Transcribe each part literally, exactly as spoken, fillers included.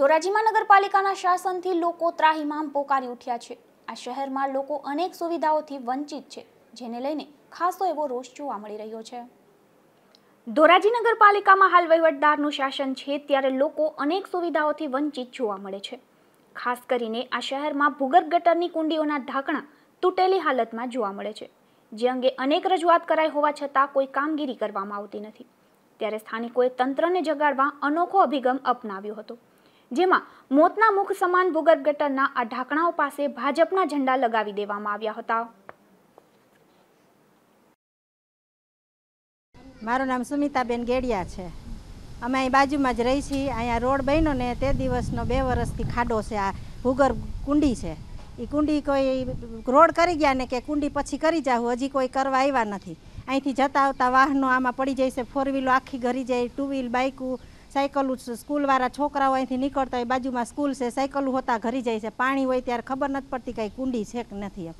ધોરાજીમાં નગરપાલિકાના શાસનથી લોકો ત્રાહિમામ પોકારી ઉઠ્યા છે। આ શહેરમાં લોકો અનેક સુવિધાઓથી વંચિત છે, જેને લઈને ખાસો એવો રોષ જોવા મળી રહ્યો છે। ધોરાજી નગરપાલિકામાં હાલ વહીવટદારનું શાસન છે, ત્યારે લોકો અનેક સુવિધાઓથી વંચિત જોવા મળે છે। ખાસ કરીને આ શહેરમાં ભૂગર્ભ ગટરની કુંડીઓના ઢાંકણા તૂટેલી હાલતમાં જોવા મળે છે, જે અંગે અનેક રજૂઆત કરાઈ હોવા છતાં કોઈ કામગીરી કરવામાં આવતી નથી। ત્યારે સ્થાનિકોએ તંત્રને જગાડવા અનોખો અભિગમ અપનાવ્યો હતો, જેમાં મોતના મુખ સમાન ભૂગર્ભ ગટરના આ ઢાંકણાઓ પાસે ભાજપના ઝંડા લગાવી દેવામાં આવ્યા હતા। મારું નામ સુમિતાબેન ગેડિયા છે। અમે અહીં બાજુમાં જ રહી છીએ। અહીંયા રોડ બન્યો ને તે દિવસનો બે વર્ષથી ખાડો છે। આ ભૂગર્ભ કુંડી છે, એ કુંડી કોઈ રોડ કરી ગયા ને કે કુંડી પછી કરી જાઉં, હજી કોઈ કરવા આવ્યા નથી। અહીંથી જતા આવતા વાહનો આમાં પડી જાય છે, ફોર વ્હીલો આખી ઘરી જાય, ટુ વ્હીલ, બાઇકું, સાયકલું, સ્કૂલવાળા છોકરાઓ અહીંથી નીકળતા હોય, બાજુમાં સ્કૂલ છે, સાયકલું હોતા ઘરી જાય છે। પાણી હોય ત્યારે ખબર નથી પડતી કાંઈ કુંડી છે કે નથી એમ।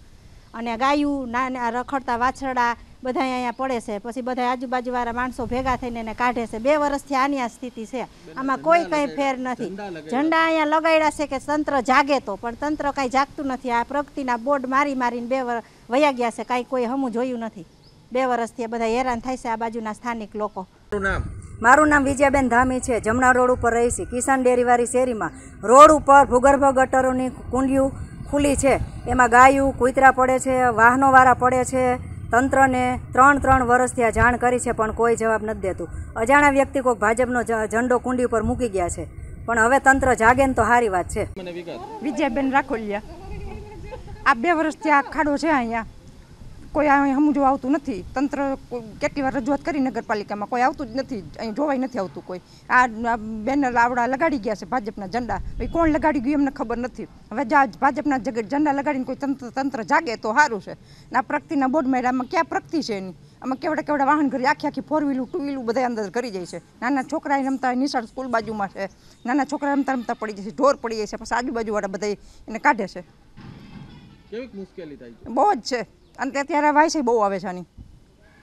અને ગાયું, ના રખડતા વાછરડા બધા અહીંયા પડે છે, પછી બધા આજુબાજુવાળા માણસો ભેગા થઈને એને કાઢે છે। બે વર્ષથી આની આ સ્થિતિ છે, આમાં કોઈ કંઈ ફેર નથી। ઝંડા અહીંયા લગાડ્યા છે કે તંત્ર જાગે તો, પણ તંત્ર કાંઈ જાગતું નથી। આ પ્રગતિના બોર્ડ મારી મારીને બે વર્ષ વયા ગયા છે, કાંઈ કોઈ હમું જોયું નથી। બે વર્ષથી બધા હેરાન થાય છે આ બાજુના સ્થાનિક લોકો। મારું નામ વિજયાબેન ધામી છે, જમણા રોડ ઉપર રહી છે, કિસાન ડેરીવાળી શેરીમાં। રોડ ઉપર ભૂગર્ભ ગટરોની કુંડીઓ ખુલ્લી છે, એમાં ગાયું, કૂતરા પડે છે, વાહનોવાળા પડે છે। તંત્રને ત્રણ ત્રણ વર્ષથી આ જાણ કરી છે, પણ કોઈ જવાબ નથી દેતું। અજાણા વ્યક્તિ કોઈ ભાજપનો ઝંડો કુંડી ઉપર મૂકી ગયા છે, પણ હવે તંત્ર જાગે ને તો સારી વાત છે। વિજયાબેન રાખોલિયા। આ બે વર્ષથી આ ખાડો છે, અહીંયા કોઈ સમજવા આવતું નથી। તંત્ર કેટલી વાર રજૂઆત કરી નગરપાલિકામાં, કોઈ આવતું જ નથી, અહીં જોવાય નથી આવતું કોઈ। આ બેનર લાવડા લગાડી ગયા છે ભાજપના ઝંડા, એ કોણ લગાડી ગયું એમને ખબર નથી। હવે ભાજપના ઝંડા લગાડીને કોઈ તંત્ર તંત્ર જાગે તો સારું છે। આ પ્રગતિના બોર્ડ મેળા આમાં ક્યાં પ્રગતિ છે એની? આમાં કેવડા કેવડા વાહન ઘરે આખી આખી ફોર વ્હીલું, ટુ વ્હીલું બધા અંદર કરી જાય છે। નાના છોકરા રમતા નિશાળ સ્કૂલ બાજુમાં છે, નાના છોકરા રમતા રમતા પડી જાય છે, ઢોર પડી જાય છે, પછી આજુબાજુવાળા બધા એને કાઢે છે। બહુ જ છે, અને અત્યારે વાય છે બહુ આવે છે આની।